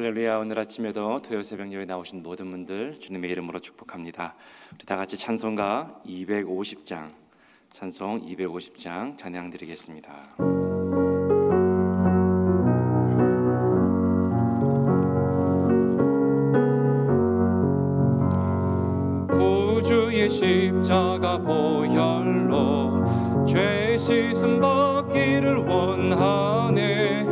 할렐루야. 오늘 아침에도 토요 새벽 예배에 나오신 모든 분들 주님의 이름으로 축복합니다. 우리 다 같이 찬송가 250장, 찬송 250장 찬양 드리겠습니다. 십자가 보혈로 죄 씻음 받기를 원하네.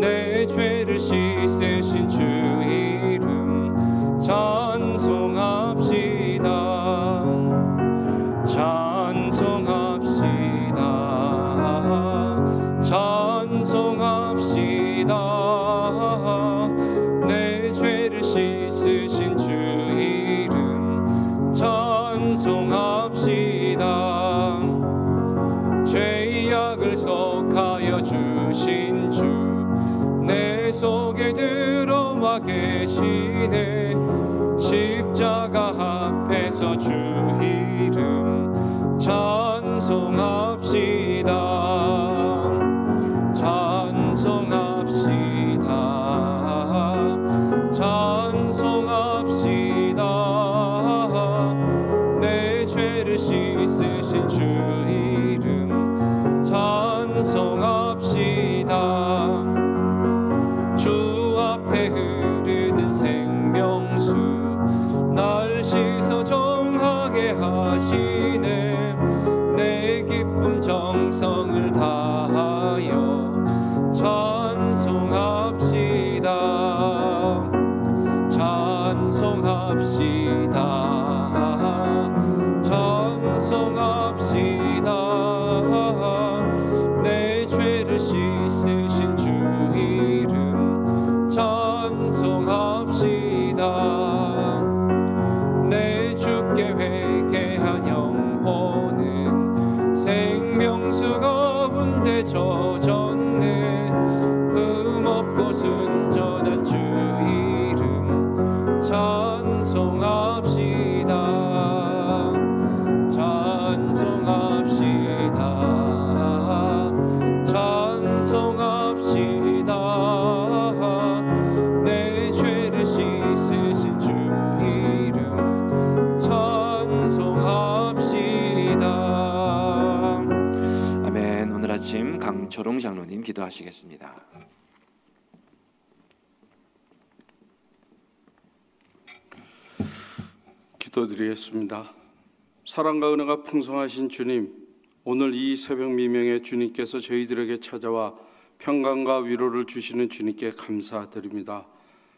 내 죄를 씻으신 주 이름 찬송합시다. 찬송합시다. 찬송합시다. 내 죄를 씻으신 주 이름 찬송합시다. 죄의 약을 속하여 주신 주 내 속에 들어와 계시네. 십자가 앞에서 주 이름 찬송합시다. 찬송합시다. 찬송합시다. 내 죄를 씻으신 주 이름 찬송합시다. 주 앞에 흐르는 생명수 날 씻어 정하게 하시네. 내 기쁨 정성을 다하여 찬송합시다. 찬송합시다. 찬송합시다. 내 죄를 씻으신 주 이름 찬송합시다. 내 주께 회개한 영혼은 생명수 가운데 젖었네. 흠없고 순전한 주 이름 찬송합시다. 찬송합시다. 찬송합시다. 내 죄를 씻으신 주 이름 찬송합시다. 아멘. 오늘 아침 강초롱 장로님 기도하시겠습니다. 기도드리겠습니다. 사랑과 은혜가 풍성하신 주님, 오늘 이 새벽 미명에 주님께서 저희들에게 찾아와 평강과 위로를 주시는 주님께 감사드립니다.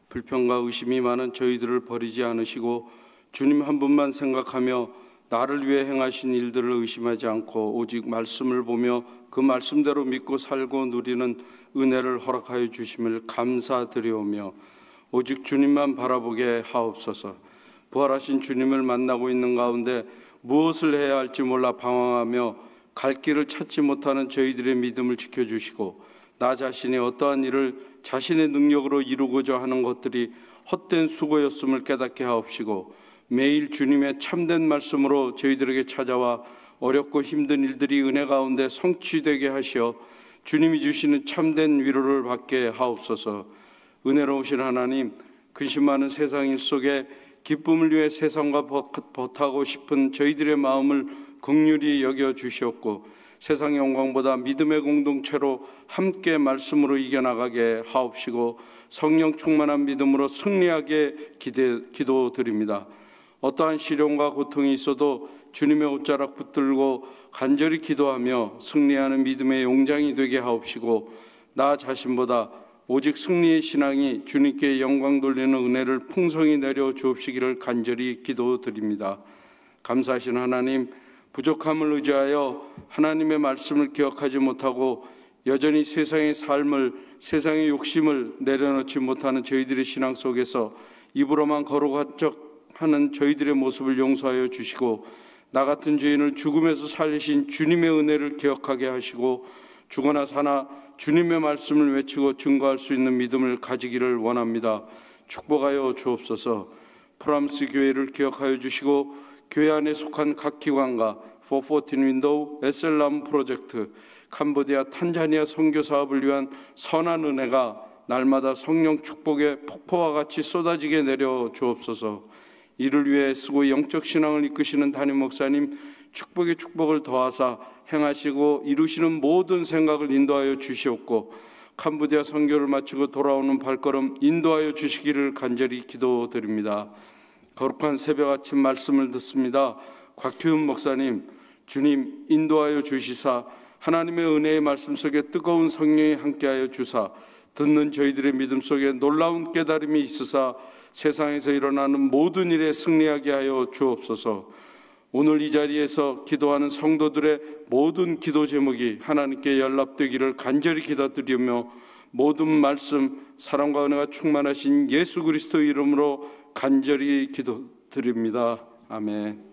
불평과 의심이 많은 저희들을 버리지 않으시고 주님 한 분만 생각하며 나를 위해 행하신 일들을 의심하지 않고 오직 말씀을 보며 그 말씀대로 믿고 살고 누리는 은혜를 허락하여 주심을 감사드리오며 오직 주님만 바라보게 하옵소서. 부활하신 주님을 만나고 있는 가운데 무엇을 해야 할지 몰라 방황하며 갈 길을 찾지 못하는 저희들의 믿음을 지켜주시고 나 자신이 어떠한 일을 자신의 능력으로 이루고자 하는 것들이 헛된 수고였음을 깨닫게 하옵시고 매일 주님의 참된 말씀으로 저희들에게 찾아와 어렵고 힘든 일들이 은혜 가운데 성취되게 하시어 주님이 주시는 참된 위로를 받게 하옵소서. 은혜로우신 하나님, 근심 많은 세상 일 속에 기쁨을 위해 세상과 버타고 싶은 저희들의 마음을 긍휼히 여겨주시옵고 세상 영광보다 믿음의 공동체로 함께 말씀으로 이겨나가게 하옵시고 성령 충만한 믿음으로 승리하게 기도드립니다. 어떠한 시련과 고통이 있어도 주님의 옷자락 붙들고 간절히 기도하며 승리하는 믿음의 용장이 되게 하옵시고 나 자신보다 오직 승리의 신앙이 주님께 영광 돌리는 은혜를 풍성히 내려 주옵시기를 간절히 기도드립니다. 감사하신 하나님, 부족함을 의지하여 하나님의 말씀을 기억하지 못하고 여전히 세상의 삶을, 세상의 욕심을 내려놓지 못하는 저희들의 신앙 속에서 입으로만 거룩한 척하는 저희들의 모습을 용서하여 주시고 나 같은 죄인을 죽음에서 살리신 주님의 은혜를 기억하게 하시고 죽어나 사나 주님의 말씀을 외치고 증거할 수 있는 믿음을 가지기를 원합니다. 축복하여 주옵소서. 프람스 교회를 기억하여 주시고 교회 안에 속한 각 기관과 414 윈도우 에셀람 프로젝트, 캄보디아 탄자니아 선교 사업을 위한 선한 은혜가 날마다 성령 축복의 폭포와 같이 쏟아지게 내려 주옵소서. 이를 위해 수고 영적 신앙을 이끄시는 담임 목사님 축복의 축복을 더하사 행하시고 이루시는 모든 생각을 인도하여 주시옵고 캄보디아 선교를 마치고 돌아오는 발걸음 인도하여 주시기를 간절히 기도드립니다. 거룩한 새벽 아침 말씀을 듣습니다. 곽휴운 목사님, 주님 인도하여 주시사 하나님의 은혜의 말씀 속에 뜨거운 성령이 함께하여 주사 듣는 저희들의 믿음 속에 놀라운 깨달음이 있으사 세상에서 일어나는 모든 일에 승리하게 하여 주옵소서. 오늘 이 자리에서 기도하는 성도들의 모든 기도 제목이 하나님께 연락되기를 간절히 기도드리며 모든 말씀 사랑과 은혜가 충만하신 예수 그리스도 이름으로 간절히 기도드립니다. 아멘.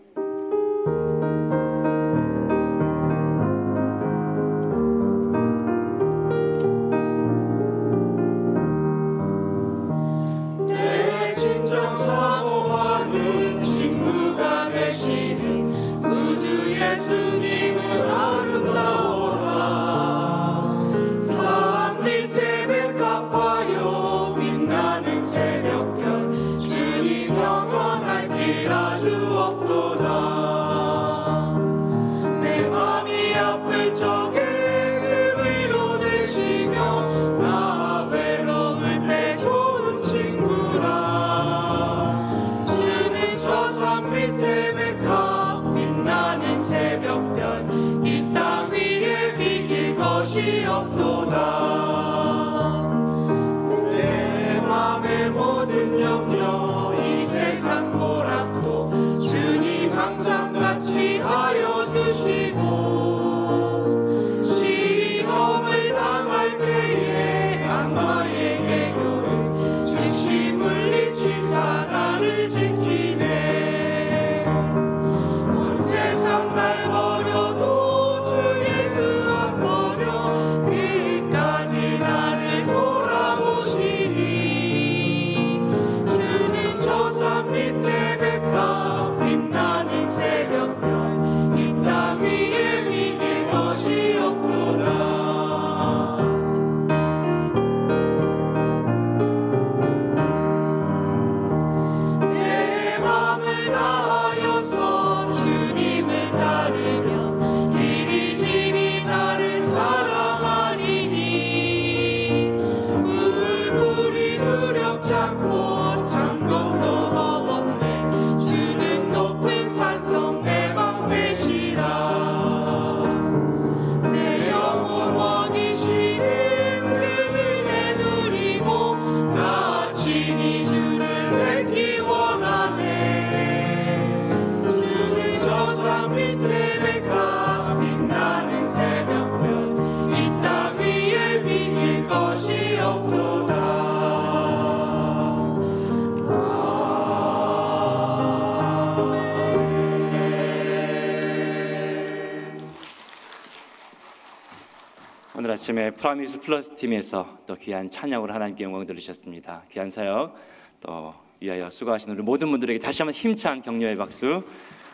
오늘 아침에 프라미스 플러스 팀에서 또 귀한 찬양으로 하나님께 영광 들으셨습니다. 귀한 사역 또 위하여 수고하신 우리 모든 분들에게 다시 한번 힘찬 격려의 박수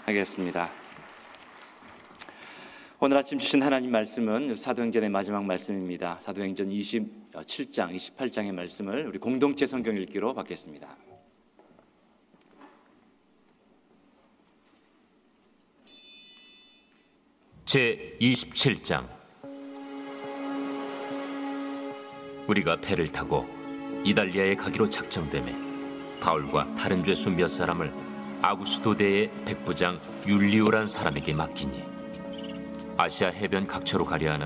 하겠습니다. 오늘 아침 주신 하나님 말씀은 사도행전의 마지막 말씀입니다. 사도행전 27장, 28장의 말씀을 우리 공동체 성경 읽기로 받겠습니다. 제 27장. 우리가 배를 타고 이달리아에 가기로 작정되매 바울과 다른 죄수 몇 사람을 아구스도대의 백부장 율리오란 사람에게 맡기니 아시아 해변 각처로 가려 하는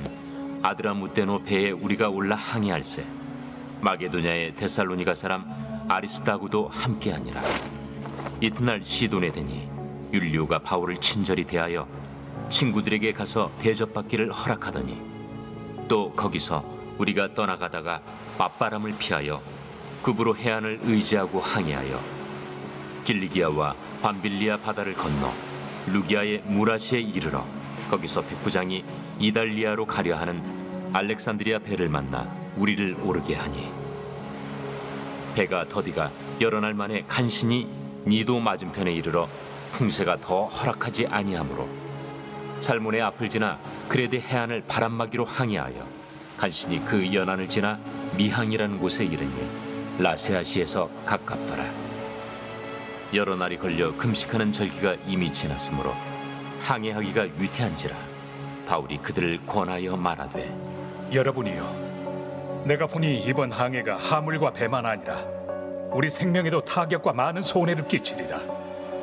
아드라무테노 배에 우리가 올라 항해할세 마게도냐의 데살로니가 사람 아리스다구도 함께하니라. 이튿날 시돈에 되니 율리오가 바울을 친절히 대하여 친구들에게 가서 대접받기를 허락하더니 또 거기서 우리가 떠나가다가 맞바람을 피하여 급으로 해안을 의지하고 항해하여 길리기아와 밤빌리아 바다를 건너 루기아의 무라시에 이르러 거기서 백부장이 이달리아로 가려 하는 알렉산드리아 배를 만나 우리를 오르게 하니 배가 더디가 여러 날 만에 간신히 니도 맞은편에 이르러 풍세가 더 허락하지 아니하므로 살몬의 앞을 지나 그레데 해안을 바람막이로 항해하여 간신히 그 연안을 지나 미항이라는 곳에 이르니 라세아시에서 가깝더라. 여러 날이 걸려 금식하는 절기가 이미 지났으므로 항해하기가 위태한지라 바울이 그들을 권하여 말하되, 여러분이요, 내가 보니 이번 항해가 화물과 배만 아니라 우리 생명에도 타격과 많은 손해를 끼치리라.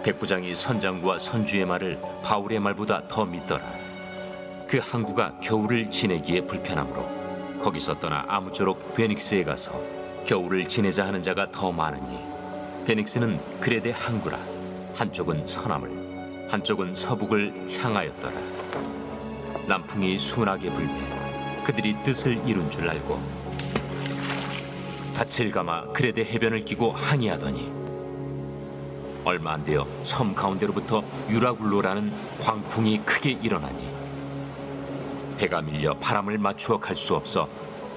백부장이 선장과 선주의 말을 바울의 말보다 더 믿더라. 그 항구가 겨울을 지내기에 불편함으로 거기서 떠나 아무쪼록 베닉스에 가서 겨울을 지내자 하는 자가 더 많으니, 베닉스는 그레대 항구라 한쪽은 서남을 한쪽은 서북을 향하였더라. 남풍이 순하게 불매 그들이 뜻을 이룬 줄 알고 닻을 감아 그레대 해변을 끼고 항해하더니 얼마 안 되어 섬 가운데로부터 유라굴로라는 광풍이 크게 일어나니 배가 밀려 바람을 맞추어 갈 수 없어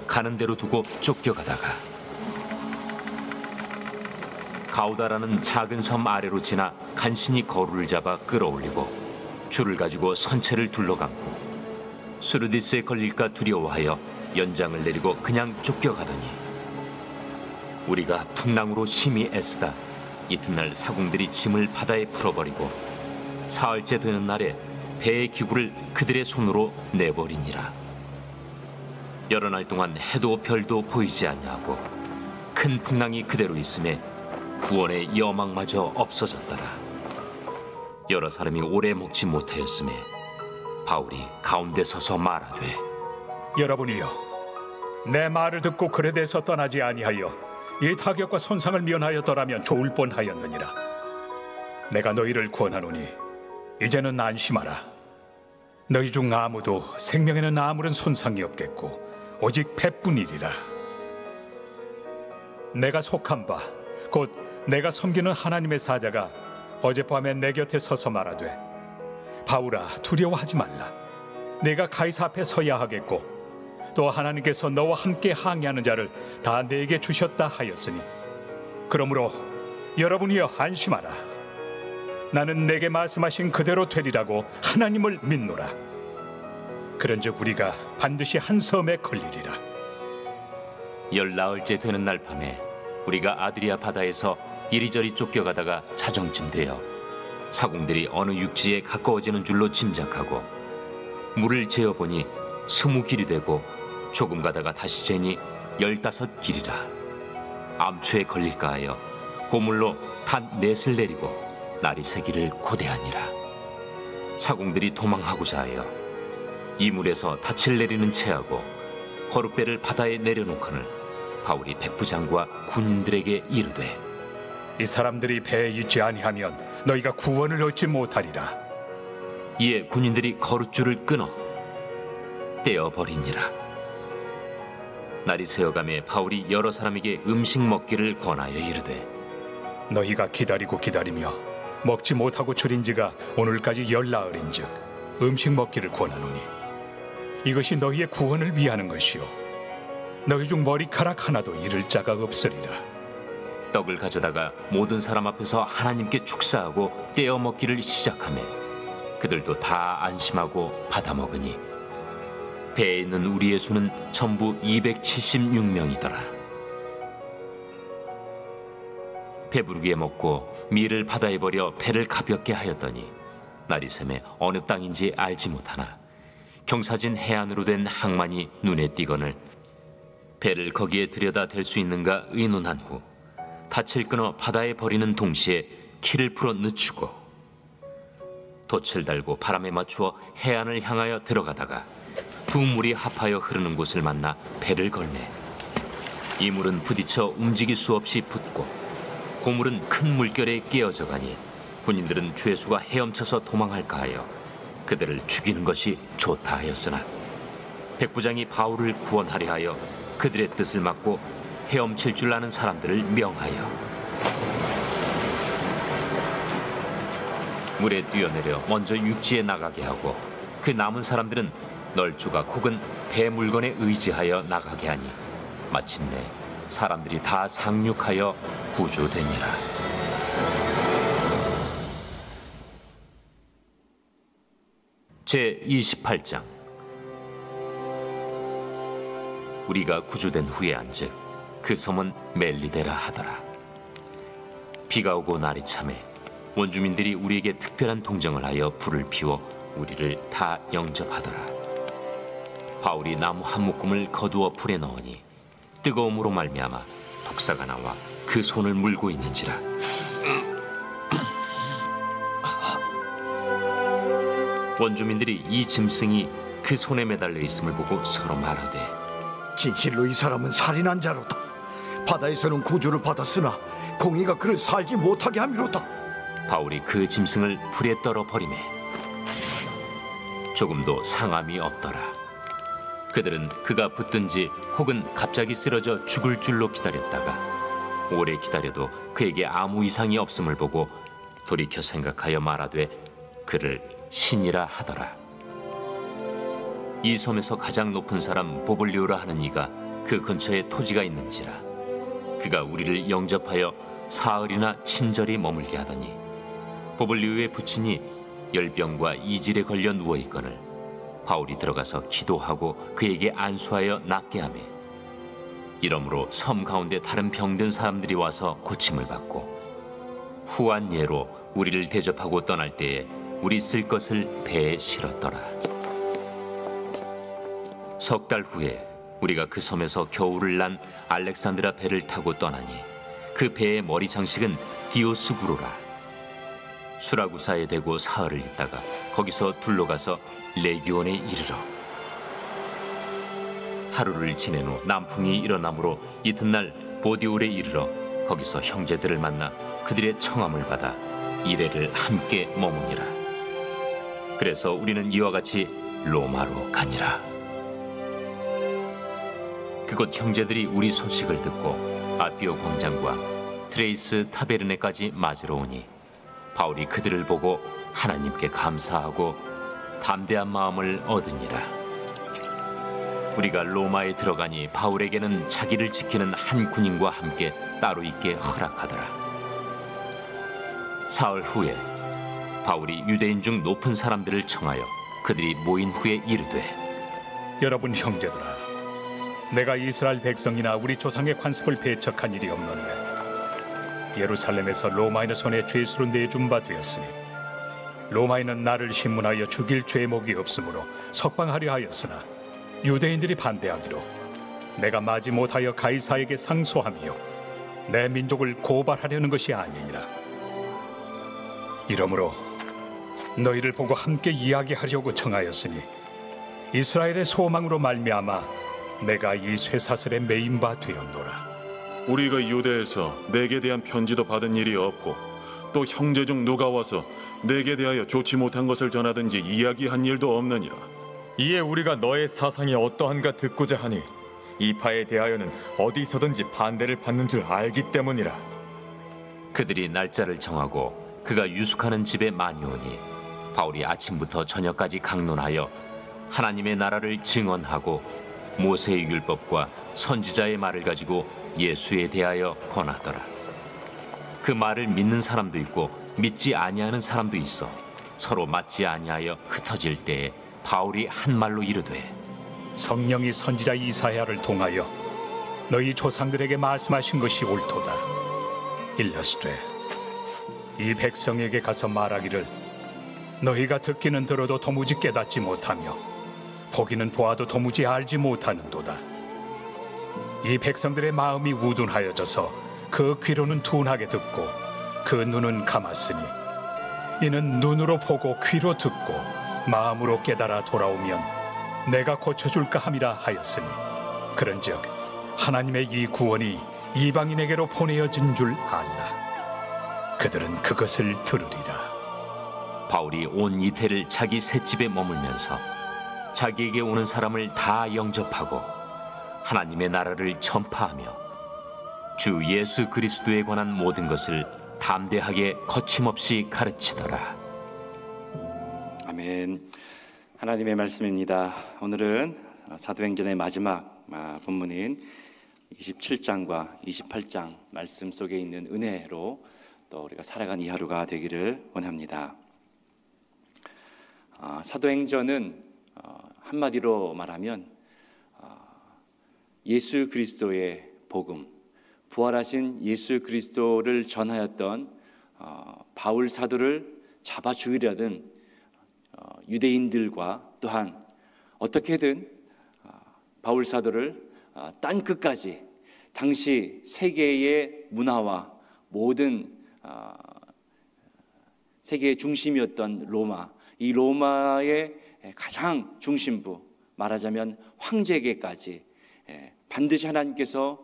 가는 대로 두고 쫓겨가다가 가우다라는 작은 섬 아래로 지나 간신히 거루를 잡아 끌어올리고 줄을 가지고 선체를 둘러감고 수르디스에 걸릴까 두려워하여 연장을 내리고 그냥 쫓겨가더니, 우리가 풍랑으로 심히 애쓰다 이튿날 사공들이 짐을 바다에 풀어버리고 사흘째 되는 날에 배의 기구를 그들의 손으로 내버리니라. 여러 날 동안 해도 별도 보이지 아니하고 큰 풍랑이 그대로 있음에 구원의 여망마저 없어졌더라. 여러 사람이 오래 먹지 못하였음에 바울이 가운데 서서 말하되, 여러분이여, 내 말을 듣고 그레데에서 떠나지 아니하여 이 타격과 손상을 면하였더라면 좋을 뻔하였느니라. 내가 너희를 권하노니 이제는 안심하라. 너희 중 아무도 생명에는 아무런 손상이 없겠고 오직 배뿐이리라. 내가 속한 바 곧 내가 섬기는 하나님의 사자가 어젯밤에 내 곁에 서서 말하되, 바울아, 두려워하지 말라. 내가 가이사 앞에 서야 하겠고 또 하나님께서 너와 함께 항해하는 자를 다 내게 주셨다 하였으니, 그러므로 여러분이여 안심하라. 나는 내게 말씀하신 그대로 되리라고 하나님을 믿노라. 그런즉 우리가 반드시 한 섬에 걸리리라. 열나흘째 되는 날 밤에 우리가 아드리아 바다에서 이리저리 쫓겨가다가 자정쯤 되어 사공들이 어느 육지에 가까워지는 줄로 짐작하고 물을 재어보니 20길이 되고 조금 가다가 다시 재니 15길이라 암초에 걸릴까 하여 고물로 단 4을 내리고 날이 새기를 고대하니라. 사공들이 도망하고자 하여 이 물에서 닻을 내리는 채하고 거룻배를 바다에 내려놓거늘 바울이 백부장과 군인들에게 이르되, 이 사람들이 배에 있지 아니하면 너희가 구원을 얻지 못하리라. 이에 군인들이 거룻줄을 끊어 떼어버리니라. 날이 새어가매 바울이 여러 사람에게 음식 먹기를 권하여 이르되, 너희가 기다리고 기다리며 먹지 못하고 줄인 지가 오늘까지 10나흘인즉 음식 먹기를 권하노니, 이것이 너희의 구원을 위하는 것이요 너희 중 머리카락 하나도 잃을 자가 없으리라. 떡을 가져다가 모든 사람 앞에서 하나님께 축사하고 떼어 먹기를 시작하매 그들도 다 안심하고 받아 먹으니 배에 있는 우리의 수는 전부 276명이더라. 배부르게 먹고 밀을 바다에 버려 배를 가볍게 하였더니 날이 새매 어느 땅인지 알지 못하나 경사진 해안으로 된 항만이 눈에 띄거늘 배를 거기에 들여다 댈 수 있는가 의논한 후 닻을 끊어 바다에 버리는 동시에 키를 풀어 늦추고 돛을 달고 바람에 맞추어 해안을 향하여 들어가다가 두 물이 합하여 흐르는 곳을 만나 배를 걸매 이 물은 부딪혀 움직일 수 없이 붙고 고물은 큰 물결에 깨어져 가니 군인들은 죄수가 헤엄쳐서 도망할까 하여 그들을 죽이는 것이 좋다 하였으나 백부장이 바울을 구원하려 하여 그들의 뜻을 막고 헤엄칠 줄 아는 사람들을 명하여 물에 뛰어내려 먼저 육지에 나가게 하고 그 남은 사람들은 널조각 혹은 배 물건에 의지하여 나가게 하니 마침내 사람들이 다 상륙하여 구조되니라. 제 28장. 우리가 구조된 후에 안즉 그 섬은 멜리데라 하더라. 비가 오고 날이 참해 원주민들이 우리에게 특별한 동정을 하여 불을 피워 우리를 다 영접하더라. 바울이 나무 한 묶음을 거두어 불에 넣으니 뜨거움으로 말미암아 독사가 나와 그 손을 물고 있는지라. 원주민들이 이 짐승이 그 손에 매달려 있음을 보고 서로 말하되, 진실로 이 사람은 살인한 자로다. 바다에서는 구주를 받았으나 공의가 그를 살지 못하게 함이로다. 바울이 그 짐승을 불에 떨어 버리매 조금도 상함이 없더라. 그들은 그가 붙든지 혹은 갑자기 쓰러져 죽을 줄로 기다렸다가 오래 기다려도 그에게 아무 이상이 없음을 보고 돌이켜 생각하여 말하되 그를 신이라 하더라. 이 섬에서 가장 높은 사람 보블리오라 하는 이가 그 근처에 토지가 있는지라. 그가 우리를 영접하여 사흘이나 친절히 머물게 하더니 보블리오의 부친이 열병과 이질에 걸려 누워 있거늘 바울이 들어가서 기도하고 그에게 안수하여 낫게 하며, 이러므로 섬 가운데 다른 병든 사람들이 와서 고침을 받고 후한 예로 우리를 대접하고 떠날 때에 우리 쓸 것을 배에 실었더라. 석 달 후에 우리가 그 섬에서 겨울을 난 알렉산드라 배를 타고 떠나니 그 배의 머리 장식은 디오스구로라. 수라구사에 대고 사흘을 있다가 거기서 둘러가서 레기온에 이르러 하루를 지낸 후 남풍이 일어나므로 이튿날 보디올에 이르러 거기서 형제들을 만나 그들의 청함을 받아 이레를 함께 머무니라. 그래서 우리는 이와 같이 로마로 가니라. 그곳 형제들이 우리 소식을 듣고 아피오 광장과 트레이스 타베르네까지 맞으러 오니 바울이 그들을 보고 하나님께 감사하고 담대한 마음을 얻으니라. 우리가 로마에 들어가니 바울에게는 자기를 지키는 한 군인과 함께 따로 있게 허락하더라. 사흘 후에 바울이 유대인 중 높은 사람들을 청하여 그들이 모인 후에 이르되, 여러분 형제들아, 내가 이스라엘 백성이나 우리 조상의 관습을 배척한 일이 없는데 예루살렘에서 로마인의 손에 죄수로 내준 바 되었으니 로마인은 나를 신문하여 죽일 죄목이 없으므로 석방하려 하였으나 유대인들이 반대하기로 내가 마지 못하여 가이사에게 상소하며 내 민족을 고발하려는 것이 아니니라. 이러므로 너희를 보고 함께 이야기하려고 청하였으니 이스라엘의 소망으로 말미암아 내가 이 쇠사슬에 매인 바 되었노라. 우리가 유대에서 내게 대한 편지도 받은 일이 없고 또 형제 중 누가 와서 내게 대하여 좋지 못한 것을 전하든지 이야기한 일도 없느니라. 이에 우리가 너의 사상이 어떠한가 듣고자 하니 이 파에 대하여는 어디서든지 반대를 받는 줄 알기 때문이라. 그들이 날짜를 정하고 그가 유숙하는 집에 많이 오니 바울이 아침부터 저녁까지 강론하여 하나님의 나라를 증언하고 모세의 율법과 선지자의 말을 가지고 예수에 대하여 권하더라. 그 말을 믿는 사람도 있고 믿지 아니하는 사람도 있어 서로 맞지 아니하여 흩어질 때에 바울이 한 말로 이르되, 성령이 선지자 이사야를 통하여 너희 조상들에게 말씀하신 것이 옳도다. 일러스되 이 백성에게 가서 말하기를 너희가 듣기는 들어도 도무지 깨닫지 못하며 보기는 보아도 도무지 알지 못하는도다. 이 백성들의 마음이 우둔하여져서 그 귀로는 둔하게 듣고 그 눈은 감았으니 이는 눈으로 보고 귀로 듣고 마음으로 깨달아 돌아오면 내가 고쳐줄까 함이라 하였으니 그런즉 하나님의 이 구원이 이방인에게로 보내어진 줄 안다. 그들은 그것을 들으리라. 바울이 온 이태를 자기 셋집에 머물면서 자기에게 오는 사람을 다 영접하고 하나님의 나라를 전파하며 주 예수 그리스도에 관한 모든 것을 담대하게 거침없이 가르치더라. 아멘. 하나님의 말씀입니다. 오늘은 사도행전의 마지막 본문인 27장과 28장 말씀 속에 있는 은혜로 또 우리가 살아간 이 하루가 되기를 원합니다. 사도행전은 한마디로 말하면 예수 그리스도의 복음, 부활하신 예수 그리스도를 전하였던 바울 사도를 잡아 죽이려던 유대인들과 또한 어떻게든 바울 사도를 땅 끝까지 당시 세계의 문화와 모든 세계의 중심이었던 로마, 이 로마의 가장 중심부, 말하자면 황제계까지 반드시 하나님께서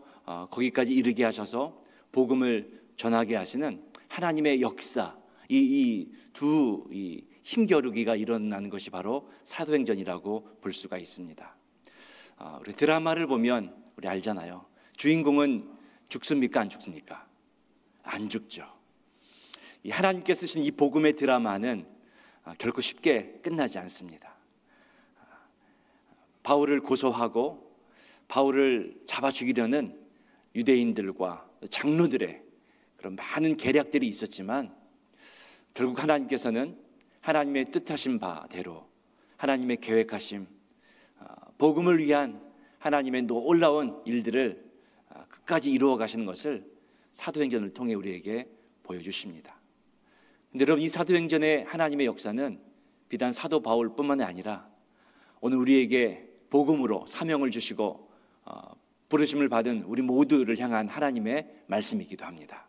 거기까지 이르게 하셔서 복음을 전하게 하시는 하나님의 역사, 이 두 힘겨루기가 일어난 것이 바로 사도행전이라고 볼 수가 있습니다. 우리 드라마를 보면 우리 알잖아요. 주인공은 죽습니까? 안 죽습니까? 안 죽죠. 이 하나님께서 쓰신 이 복음의 드라마는 결코 쉽게 끝나지 않습니다. 바울을 고소하고 바울을 잡아 죽이려는 유대인들과 장로들의 그런 많은 계략들이 있었지만 결국 하나님께서는 하나님의 뜻하신 바대로 하나님의 계획하심, 복음을 위한 하나님의 놀라운 일들을 끝까지 이루어 가시는 것을 사도행전을 통해 우리에게 보여주십니다. 그런데 여러분, 이 사도행전의 하나님의 역사는 비단 사도 바울뿐만이 아니라 오늘 우리에게 복음으로 사명을 주시고 부르심을 받은 우리 모두를 향한 하나님의 말씀이기도 합니다.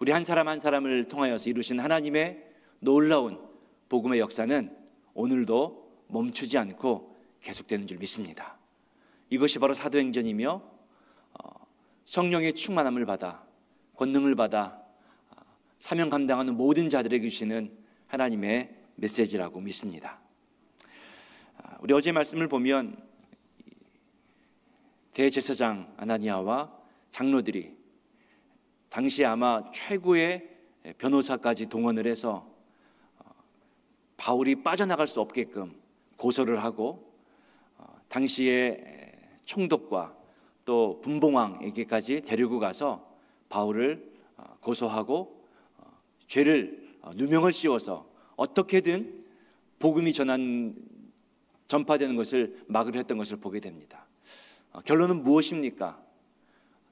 우리 한 사람 한 사람을 통하여서 이루신 하나님의 놀라운 복음의 역사는 오늘도 멈추지 않고 계속되는 줄 믿습니다. 이것이 바로 사도행전이며 성령의 충만함을 받아 권능을 받아 사명 감당하는 모든 자들에게 주시는 하나님의 메시지라고 믿습니다. 우리 어제 말씀을 보면 대제사장 아나니아와 장로들이 당시 아마 최고의 변호사까지 동원을 해서 바울이 빠져나갈 수 없게끔 고소를 하고 당시의 총독과 또 분봉왕에게까지 데리고 가서 바울을 고소하고 죄를 누명을 씌워서 어떻게든 복음이 전파되는 것을 막으려 했던 것을 보게 됩니다. 결론은 무엇입니까?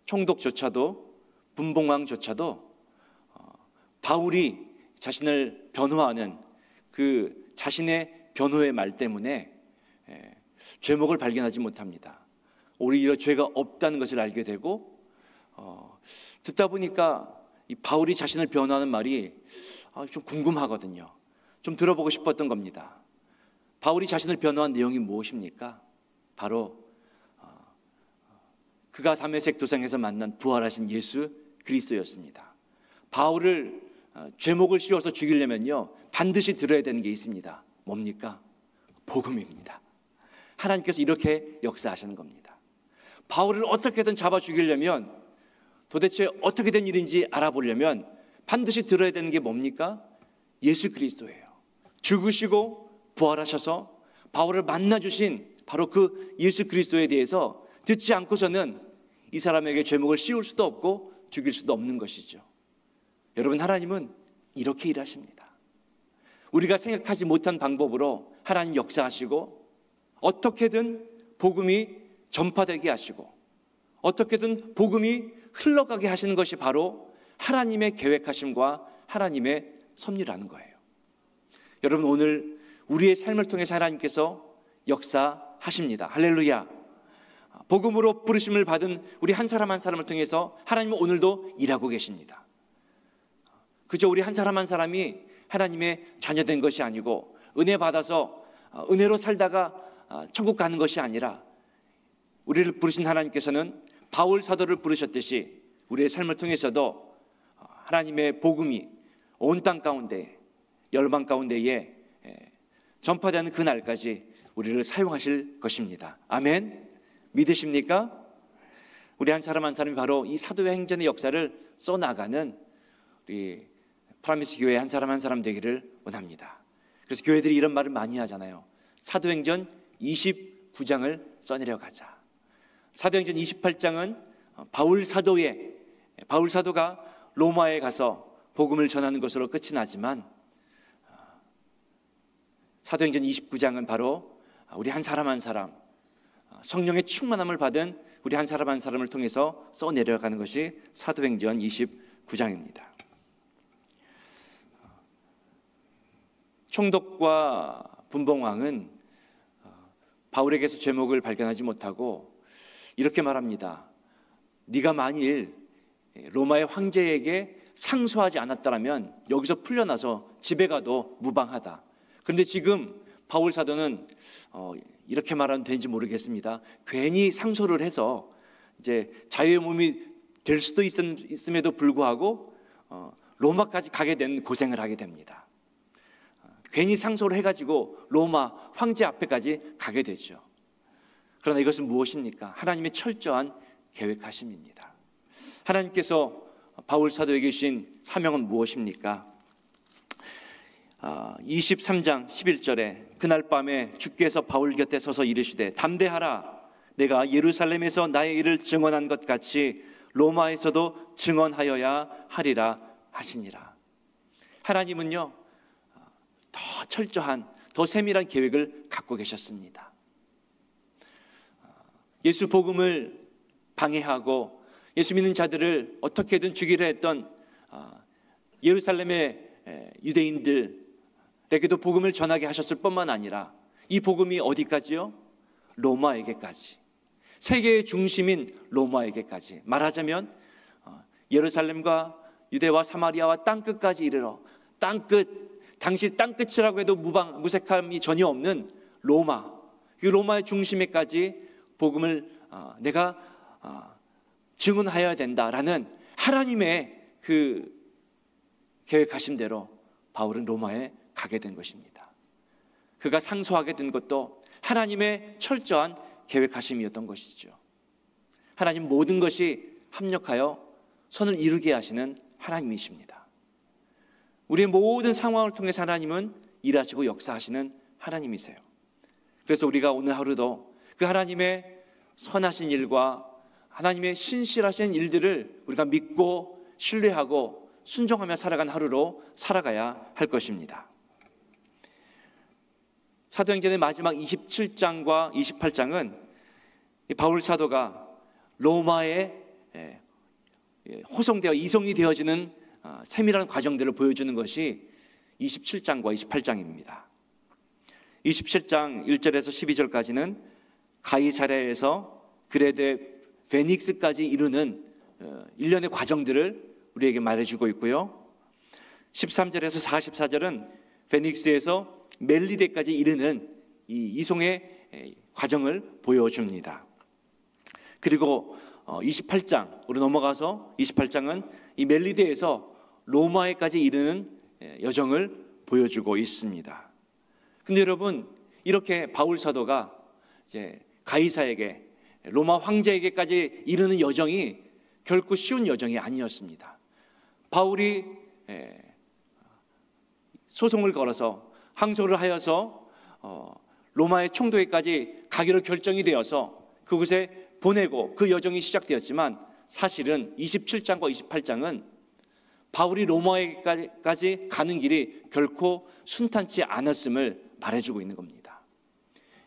총독조차도 분봉왕조차도 바울이 자신을 변호하는 그 자신의 변호의 말 때문에 죄목을 발견하지 못합니다. 오히려 죄가 없다는 것을 알게 되고 듣다 보니까 이 바울이 자신을 변호하는 말이 좀 궁금하거든요. 좀 들어보고 싶었던 겁니다. 바울이 자신을 변호한 내용이 무엇입니까? 바로 그가 다메섹 도상에서 만난 부활하신 예수 그리스도였습니다. 바울을 죄목을 씌워서 죽이려면요 반드시 들어야 되는 게 있습니다. 뭡니까? 복음입니다. 하나님께서 이렇게 역사하시는 겁니다. 바울을 어떻게든 잡아 죽이려면 도대체 어떻게 된 일인지 알아보려면 반드시 들어야 되는 게 뭡니까? 예수 그리스도예요. 죽으시고 부활하셔서 바울을 만나주신 바로 그 예수 그리스도에 대해서 듣지 않고서는 이 사람에게 죄목을 씌울 수도 없고 죽일 수도 없는 것이죠. 여러분, 하나님은 이렇게 일하십니다. 우리가 생각하지 못한 방법으로 하나님 역사하시고 어떻게든 복음이 전파되게 하시고 어떻게든 복음이 흘러가게 하시는 것이 바로 하나님의 계획하심과 하나님의 섭리라는 거예요. 여러분, 오늘 우리의 삶을 통해서 하나님께서 역사하십니다. 할렐루야. 복음으로 부르심을 받은 우리 한 사람 한 사람을 통해서 하나님은 오늘도 일하고 계십니다. 그저 우리 한 사람 한 사람이 하나님의 자녀된 것이 아니고 은혜 받아서 은혜로 살다가 천국 가는 것이 아니라 우리를 부르신 하나님께서는 바울 사도를 부르셨듯이 우리의 삶을 통해서도 하나님의 복음이 온 땅 가운데 열방 가운데에 전파되는 그날까지 우리를 사용하실 것입니다. 아멘. 믿으십니까? 우리 한 사람 한 사람이 바로 이 사도의 행전의 역사를 써나가는 우리 프라미스 교회 한 사람 한 사람 되기를 원합니다. 그래서 교회들이 이런 말을 많이 하잖아요. 사도행전 29장을 써내려가자. 사도행전 28장은 바울 사도가 로마에 가서 복음을 전하는 것으로 끝이 나지만 사도행전 29장은 바로 우리 한 사람 한 사람 성령의 충만함을 받은 우리 한 사람 한 사람을 통해서 써내려가는 것이 사도행전 29장입니다. 총독과 분봉왕은 바울에게서 제목을 발견하지 못하고 이렇게 말합니다. 네가 만일 로마의 황제에게 상소하지 않았다면 여기서 풀려나서 집에 가도 무방하다. 그런데 지금 바울 사도는 이렇게 말하면 되는지 모르겠습니다. 괜히 상소를 해서 이제 자유의 몸이 될 수도 있음에도 불구하고 로마까지 가게 된 고생을 하게 됩니다. 괜히 상소를 해가지고 로마 황제 앞에까지 가게 되죠. 그러나 이것은 무엇입니까? 하나님의 철저한 계획하심입니다. 하나님께서 바울 사도에게 주신 사명은 무엇입니까? 23장 11절에 그날 밤에 주께서 바울 곁에 서서 이르시되 담대하라, 내가 예루살렘에서 나의 일을 증언한 것 같이 로마에서도 증언하여야 하리라 하시니라. 하나님은요 더 철저한, 더 세밀한 계획을 갖고 계셨습니다. 예수 복음을 방해하고 예수 믿는 자들을 어떻게든 죽이려 했던 예루살렘의 유대인들에게도 복음을 전하게 하셨을 뿐만 아니라 이 복음이 어디까지요? 로마에게까지, 세계의 중심인 로마에게까지, 말하자면 예루살렘과 유대와 사마리아와 땅끝까지 이르러 땅끝, 당시 땅끝이라고 해도 무색함이 전혀 없는 로마, 그 로마의 중심에까지 복음을 내가 증언하여야 된다라는 하나님의 그 계획하신 대로 바울은 로마에 가게 된 것입니다. 그가 상소하게 된 것도 하나님의 철저한 계획하심이었던 것이죠. 하나님 모든 것이 합력하여 선을 이루게 하시는 하나님이십니다. 우리의 모든 상황을 통해서 하나님은 일하시고 역사하시는 하나님이세요. 그래서 우리가 오늘 하루도 그 하나님의 선하신 일과 하나님의 신실하신 일들을 우리가 믿고 신뢰하고 순종하며 살아간 하루로 살아가야 할 것입니다. 사도행전의 마지막 27장과 28장은 바울 사도가 로마에 호송되어 이송이 되어지는 세밀한 과정들을 보여주는 것이 27장과 28장입니다. 27장 1절에서 12절까지는 가이사랴에서 그레데 베닉스까지 이루는 일련의 과정들을 우리에게 말해주고 있고요. 13절에서 44절은 베닉스에서 멜리데까지 이르는 이 이송의 과정을 보여줍니다. 그리고 28장으로 넘어가서 28장은 이 멜리데에서 로마에까지 이르는 여정을 보여주고 있습니다. 근데 여러분, 이렇게 바울 사도가 이제 가이사에게, 로마 황제에게까지 이르는 여정이 결코 쉬운 여정이 아니었습니다. 바울이 소송을 걸어서 항소를 하여서 로마의 총독에까지 가기로 결정이 되어서 그곳에 보내고 그 여정이 시작되었지만, 사실은 27장과 28장은 바울이 로마에까지 가는 길이 결코 순탄치 않았음을 말해주고 있는 겁니다.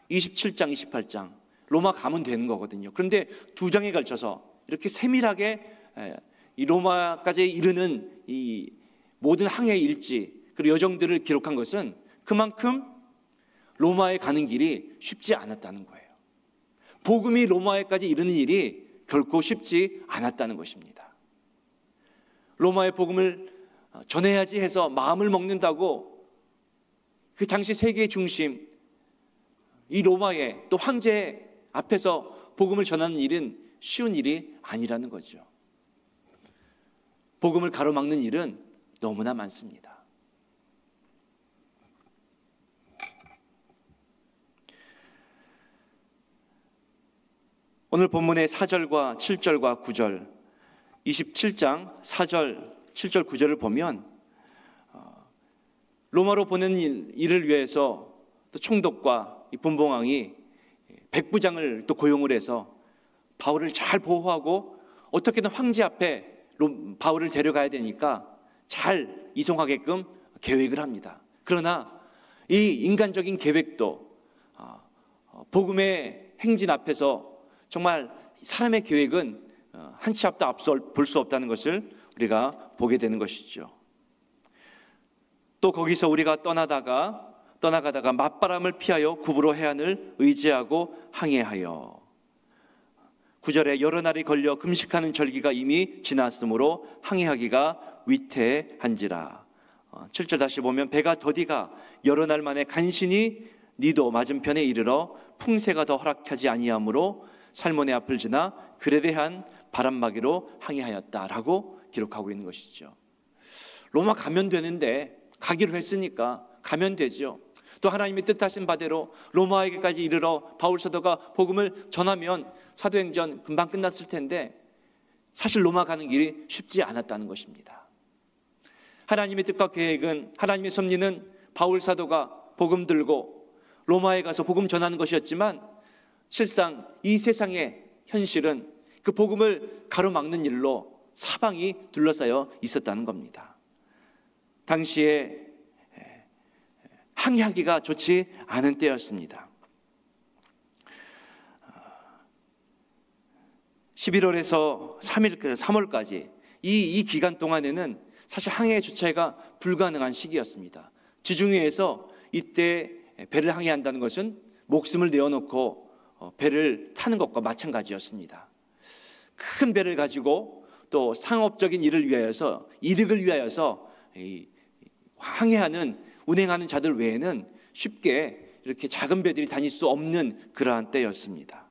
27장, 28장 로마 가면 되는 거거든요. 그런데 두 장에 걸쳐서 이렇게 세밀하게 이 로마까지 이르는 이 모든 항해 일지 그리고 여정들을 기록한 것은 그만큼 로마에 가는 길이 쉽지 않았다는 거예요. 복음이 로마에까지 이르는 일이 결코 쉽지 않았다는 것입니다. 로마의 복음을 전해야지 해서 마음을 먹는다고 그 당시 세계의 중심 이 로마에 또 황제의 앞에서 복음을 전하는 일은 쉬운 일이 아니라는 거죠. 복음을 가로막는 일은 너무나 많습니다. 오늘 본문의 4절과 7절과 9절, 27장 4절, 7절, 9절을 보면 로마로 보낸 일을 위해서 또 총독과 분봉왕이 백부장을 또 고용을 해서 바울을 잘 보호하고 어떻게든 황제 앞에 바울을 데려가야 되니까 잘 이송하게끔 계획을 합니다. 그러나 이 인간적인 계획도 복음의 행진 앞에서 정말 사람의 계획은 한 치 앞도 앞서 볼 수 없다는 것을 우리가 보게 되는 것이죠. 또 거기서 우리가 떠나가다가 맞바람을 피하여 구부로 해안을 의지하고 항해하여 9절에 여러 날이 걸려 금식하는 절기가 이미 지났으므로 항해하기가 위태한지라. 7절 다시 보면 배가 더디가 여러 날 만에 간신히 니도 맞은편에 이르러 풍세가 더 허락하지 아니하므로 살몬의 앞을 지나 그레데한 바람막이로 항해하였다라고 기록하고 있는 것이죠. 로마 가면 되는데, 가기로 했으니까 가면 되죠. 또 하나님이 뜻하신 바대로 로마에게까지 이르러 바울 사도가 복음을 전하면 사도행전 금방 끝났을 텐데 사실 로마 가는 길이 쉽지 않았다는 것입니다. 하나님의 뜻과 계획은, 하나님의 섭리는 바울 사도가 복음 들고 로마에 가서 복음 전하는 것이었지만 실상 이 세상의 현실은 그 복음을 가로막는 일로 사방이 둘러싸여 있었다는 겁니다. 당시에 항해하기가 좋지 않은 때였습니다. 11월에서 3월까지 이 기간 동안에는 사실 항해 주차가 불가능한 시기였습니다. 지중해에서 이때 배를 항해한다는 것은 목숨을 내어놓고 배를 타는 것과 마찬가지였습니다. 큰 배를 가지고 또 상업적인 일을 위하여서, 이득을 위하여서 항해하는, 운행하는 자들 외에는 쉽게 이렇게 작은 배들이 다닐 수 없는 그러한 때였습니다.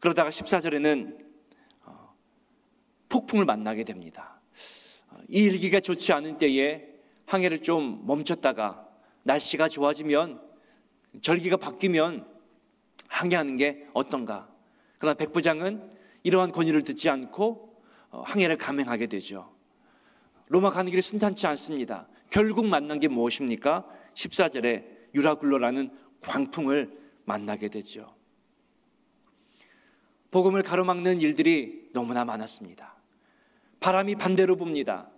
그러다가 14절에는 폭풍을 만나게 됩니다. 이 일기가 좋지 않은 때에 항해를 좀 멈췄다가 날씨가 좋아지면, 절기가 바뀌면 항해하는 게 어떤가. 그러나 백부장은 이러한 권유를 듣지 않고 항해를 감행하게 되죠. 로마 가는 길이 순탄치 않습니다. 결국 만난 게 무엇입니까? 14절에 유라굴로라는 광풍을 만나게 되죠. 복음을 가로막는 일들이 너무나 많았습니다. 바람이 반대로 붑니다.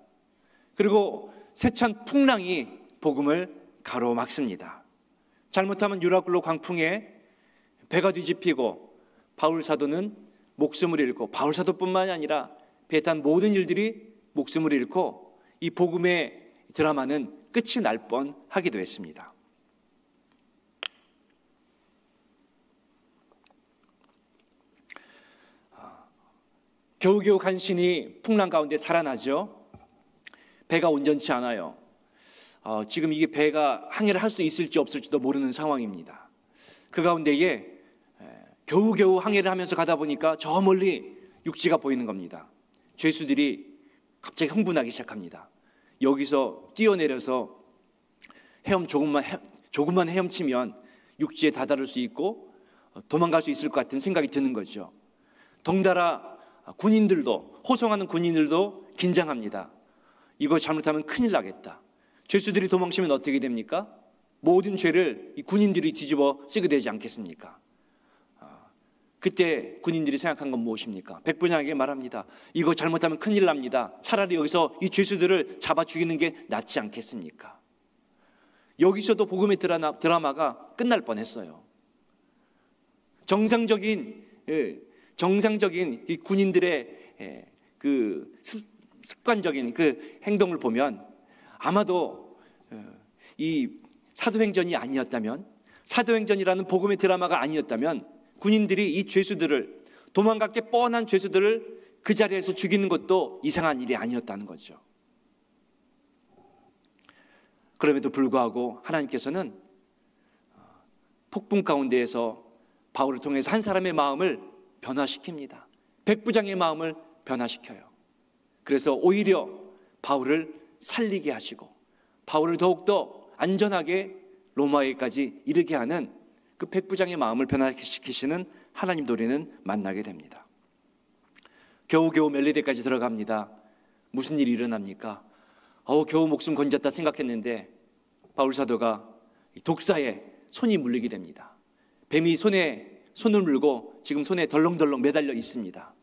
그리고 세찬 풍랑이 복음을 가로막습니다. 잘못하면 유라굴로 광풍에 배가 뒤집히고 바울사도는 목숨을 잃고, 바울사도뿐만이 아니라 배에 탄 모든 일들이 목숨을 잃고 이 복음의 드라마는 끝이 날 뻔하기도 했습니다. 겨우겨우 간신히 풍랑 가운데 살아나죠. 배가 온전치 않아요. 지금 이게 배가 항해를 할 수 있을지 없을지도 모르는 상황입니다. 그 가운데에 겨우겨우 항해를 하면서 가다 보니까 저 멀리 육지가 보이는 겁니다. 죄수들이 갑자기 흥분하기 시작합니다. 여기서 뛰어내려서 조금만 헤엄치면 육지에 다다를 수 있고 도망갈 수 있을 것 같은 생각이 드는 거죠. 덩달아 군인들도, 호송하는 군인들도 긴장합니다. 이거 잘못하면 큰일 나겠다. 죄수들이 도망치면 어떻게 됩니까? 모든 죄를 이 군인들이 뒤집어 쓰게 되지 않겠습니까? 그때 군인들이 생각한 건 무엇입니까? 백부장에게 말합니다. 이거 잘못하면 큰일 납니다. 차라리 여기서 이 죄수들을 잡아 죽이는 게 낫지 않겠습니까? 여기서도 복음의 드라마가 끝날 뻔했어요. 정상적인 이 군인들의 그 습관적인 그 행동을 보면 아마도 이 사도행전이 아니었다면, 사도행전이라는 복음의 드라마가 아니었다면 군인들이 이 죄수들을, 도망갈 게 뻔한 죄수들을 그 자리에서 죽이는 것도 이상한 일이 아니었다는 거죠. 그럼에도 불구하고 하나님께서는 폭풍 가운데에서 바울을 통해서 한 사람의 마음을 변화시킵니다. 백부장의 마음을 변화시켜요. 그래서 오히려 바울을 살리게 하시고 바울을 더욱더 안전하게 로마에까지 이르게 하는 그 백부장의 마음을 변화시키시는 하나님 도리는 만나게 됩니다. 겨우겨우 멜리데까지 들어갑니다. 무슨 일이 일어납니까? 겨우 목숨 건졌다 생각했는데 바울사도가 독사에 손이 물리게 됩니다. 뱀이 손을 물고 지금 손에 덜렁덜렁 매달려 있습니다.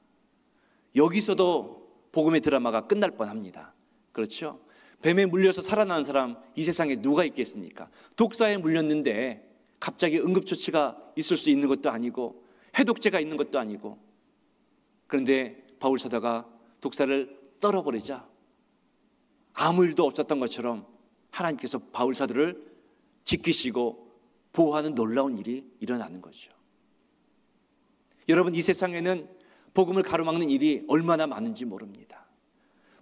여기서도 복음의 드라마가 끝날 뻔합니다. 그렇죠? 뱀에 물려서 살아나는 사람 이 세상에 누가 있겠습니까? 독사에 물렸는데 갑자기 응급조치가 있을 수 있는 것도 아니고 해독제가 있는 것도 아니고. 그런데 바울 사도가 독사를 떨어버리자 아무 일도 없었던 것처럼 하나님께서 바울 사도를 지키시고 보호하는 놀라운 일이 일어나는 거죠. 여러분, 이 세상에는 복음을 가로막는 일이 얼마나 많은지 모릅니다.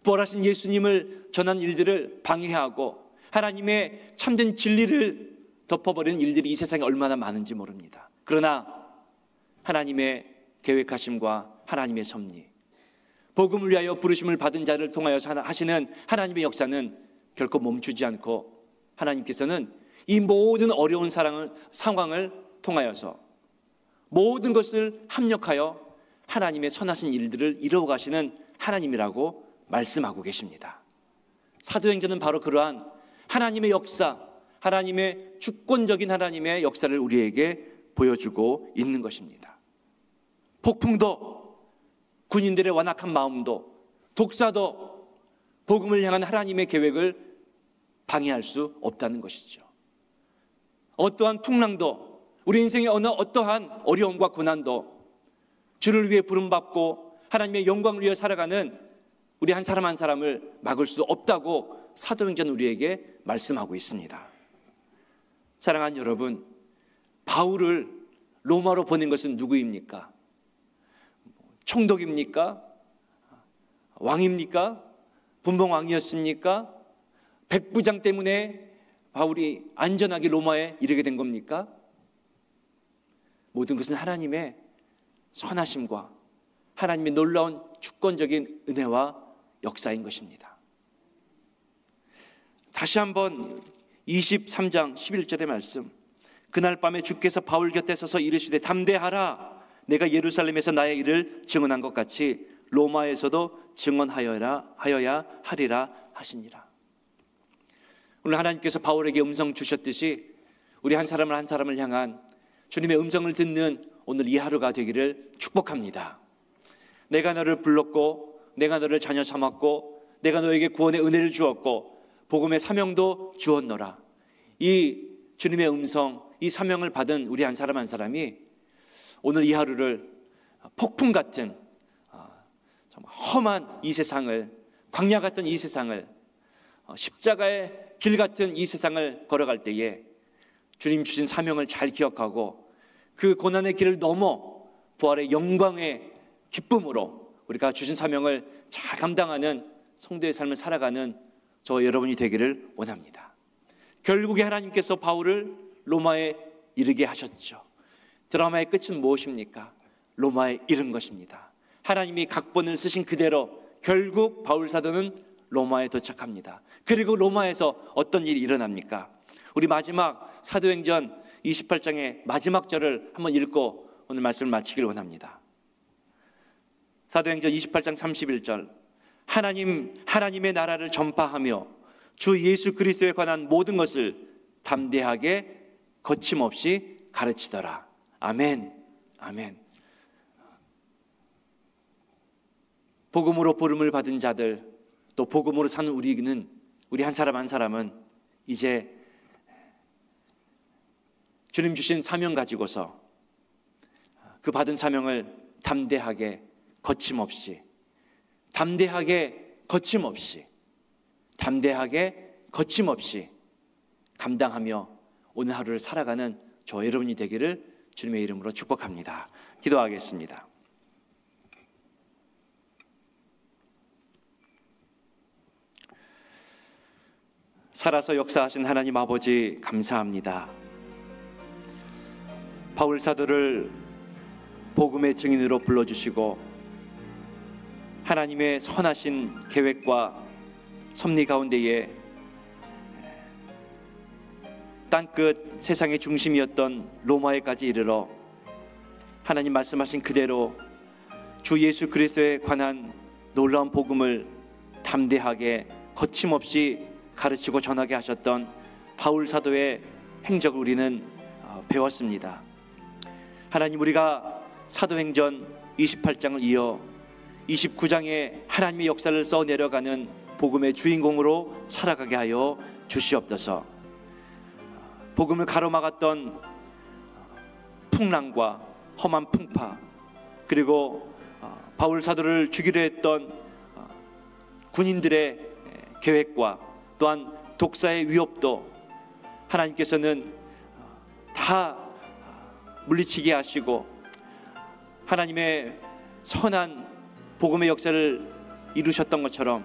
부활하신 예수님을 전한 일들을 방해하고 하나님의 참된 진리를 덮어버리는 일들이 이 세상에 얼마나 많은지 모릅니다. 그러나 하나님의 계획하심과 하나님의 섭리, 복음을 위하여 부르심을 받은 자를 통하여 하시는 하나님의 역사는 결코 멈추지 않고 하나님께서는 이 모든 어려운 상황을 통하여서 모든 것을 합력하여 하나님의 선하신 일들을 이루어 가시는 하나님이라고 말씀하고 계십니다. 사도행전은 바로 그러한 하나님의 역사, 하나님의 주권적인 하나님의 역사를 우리에게 보여주고 있는 것입니다. 폭풍도, 군인들의 완악한 마음도, 독사도 복음을 향한 하나님의 계획을 방해할 수 없다는 것이죠. 어떠한 풍랑도, 우리 인생의 어느 어떠한 어려움과 고난도, 주를 위해 부름받고 하나님의 영광을 위해 살아가는 우리 한 사람 한 사람을 막을 수 없다고 사도행전 우리에게 말씀하고 있습니다. 사랑하는 여러분, 바울을 로마로 보낸 것은 누구입니까? 총독입니까? 왕입니까? 분봉왕이었습니까? 백부장 때문에 바울이 안전하게 로마에 이르게 된 겁니까? 모든 것은 하나님의 선하심과 하나님의 놀라운 주권적인 은혜와 역사인 것입니다. 다시 한번 23장 11절의 말씀, 그날 밤에 주께서 바울 곁에 서서 이르시되 담대하라, 내가 예루살렘에서 나의 일을 증언한 것 같이 로마에서도 증언하여야 하리라 하시니라. 오늘 하나님께서 바울에게 음성 주셨듯이 우리 한 사람을 향한 주님의 음성을 듣는 오늘 이 하루가 되기를 축복합니다. 내가 너를 불렀고, 내가 너를 자녀 삼았고, 내가 너에게 구원의 은혜를 주었고 복음의 사명도 주었노라. 이 주님의 음성, 이 사명을 받은 우리 한 사람 한 사람이 오늘 이 하루를 폭풍 같은 정말 험한 이 세상을, 광야 같은 이 세상을, 십자가의 길 같은 이 세상을 걸어갈 때에 주님 주신 사명을 잘 기억하고 그 고난의 길을 넘어 부활의 영광의 기쁨으로 우리가 주신 사명을 잘 감당하는 성도의 삶을 살아가는 저와 여러분이 되기를 원합니다. 결국에 하나님께서 바울을 로마에 이르게 하셨죠. 드라마의 끝은 무엇입니까? 로마에 이른 것입니다. 하나님이 각본을 쓰신 그대로 결국 바울 사도는 로마에 도착합니다. 그리고 로마에서 어떤 일이 일어납니까? 우리 마지막 사도행전 28장의 마지막 절을 한번 읽고 오늘 말씀을 마치길 원합니다. 사도행전 28장 31절, 하나님의 나라를 전파하며 주 예수 그리스도에 관한 모든 것을 담대하게 거침없이 가르치더라. 아멘, 아멘. 복음으로 부름을 받은 자들, 또 복음으로 사는 우리는, 우리 한 사람 한 사람은 이제 주님 주신 사명 가지고서 그 받은 사명을 담대하게 거침없이 감당하며 오늘 하루를 살아가는 저 여러분이 되기를 주님의 이름으로 축복합니다. 기도하겠습니다. 살아서 역사하신 하나님 아버지, 감사합니다. 바울 사도를 복음의 증인으로 불러주시고 하나님의 선하신 계획과 섭리 가운데에 땅끝 세상의 중심이었던 로마에까지 이르러 하나님 말씀하신 그대로 주 예수 그리스도에 관한 놀라운 복음을 담대하게 거침없이 가르치고 전하게 하셨던 바울 사도의 행적을 우리는 배웠습니다. 하나님, 우리가 사도행전 28장을 이어 29장에 하나님의 역사를 써내려가는 복음의 주인공으로 살아가게 하여 주시옵소서. 복음을 가로막았던 풍랑과 험한 풍파, 그리고 바울 사도를 죽이려 했던 군인들의 계획과 또한 독사의 위협도 하나님께서는 다 물리치게 하시고 하나님의 선한 복음의 역사를 이루셨던 것처럼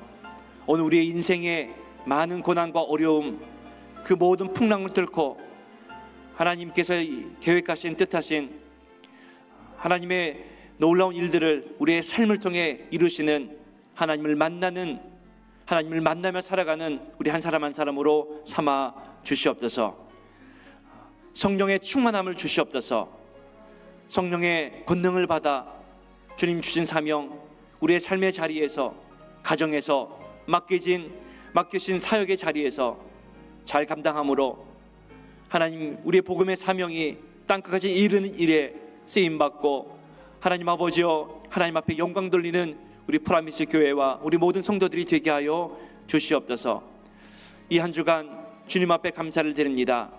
오늘 우리의 인생의 많은 고난과 어려움, 그 모든 풍랑을 뚫고 하나님께서 계획하신 뜻하신 하나님의 놀라운 일들을 우리의 삶을 통해 이루시는 하나님을 만나며 살아가는 우리 한 사람 한 사람으로 삼아 주시옵소서. 성령의 충만함을 주시옵소서. 성령의 권능을 받아 주님 주신 사명, 우리의 삶의 자리에서, 가정에서 맡기신 사역의 자리에서 잘 감당함으로 하나님 우리의 복음의 사명이 땅끝까지 이르는 일에 쓰임받고 하나님 아버지여 하나님 앞에 영광 돌리는 우리 프라미스 교회와 우리 모든 성도들이 되게 하여 주시옵소서. 이 한 주간 주님 앞에 감사를 드립니다.